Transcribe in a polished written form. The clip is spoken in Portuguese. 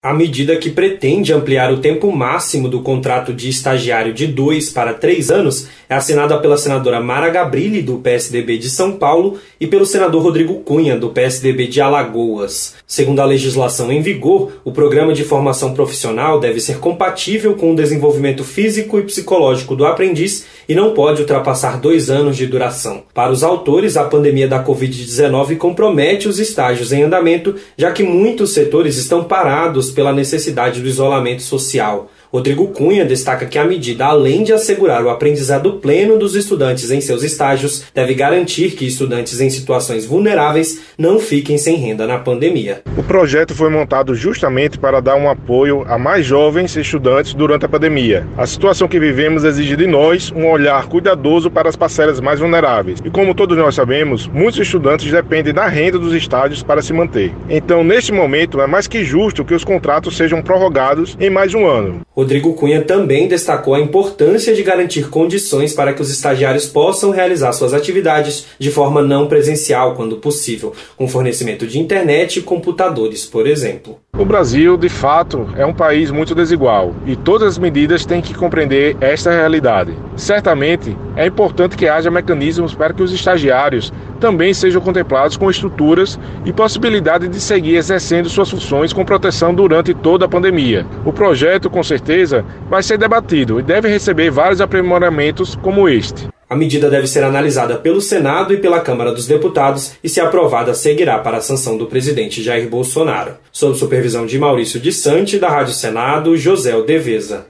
A medida que pretende ampliar o tempo máximo do contrato de estagiário de 2 para 3 anos é assinada pela senadora Mara Gabrilli, do PSDB de São Paulo, e pelo senador Rodrigo Cunha, do PSDB de Alagoas. Segundo a legislação em vigor, o programa de formação profissional deve ser compatível com o desenvolvimento físico e psicológico do aprendiz e não pode ultrapassar 2 anos de duração. Para os autores, a pandemia da Covid-19 compromete os estágios em andamento, já que muitos setores estão parados pela necessidade do isolamento social. Rodrigo Cunha destaca que a medida, além de assegurar o aprendizado pleno dos estudantes em seus estágios, deve garantir que estudantes em situações vulneráveis não fiquem sem renda na pandemia. O projeto foi montado justamente para dar um apoio a mais jovens estudantes durante a pandemia. A situação que vivemos exige de nós um olhar cuidadoso para as parcelas mais vulneráveis. E como todos nós sabemos, muitos estudantes dependem da renda dos estágios para se manter. Então, neste momento, é mais que justo que os contratos sejam prorrogados em mais 1 ano. Rodrigo Cunha também destacou a importância de garantir condições para que os estagiários possam realizar suas atividades de forma não presencial, quando possível, com fornecimento de internet e computadores, por exemplo. O Brasil, de fato, é um país muito desigual e todas as medidas têm que compreender esta realidade. Certamente, é importante que haja mecanismos para que os estagiários também sejam contemplados com estruturas e possibilidade de seguir exercendo suas funções com proteção durante toda a pandemia. O projeto, com certeza, vai ser debatido e deve receber vários aprimoramentos como este. A medida deve ser analisada pelo Senado e pela Câmara dos Deputados e, se aprovada, seguirá para a sanção do presidente Jair Bolsonaro. Sob supervisão de Maurício de Sante, da Rádio Senado, José Odeveza.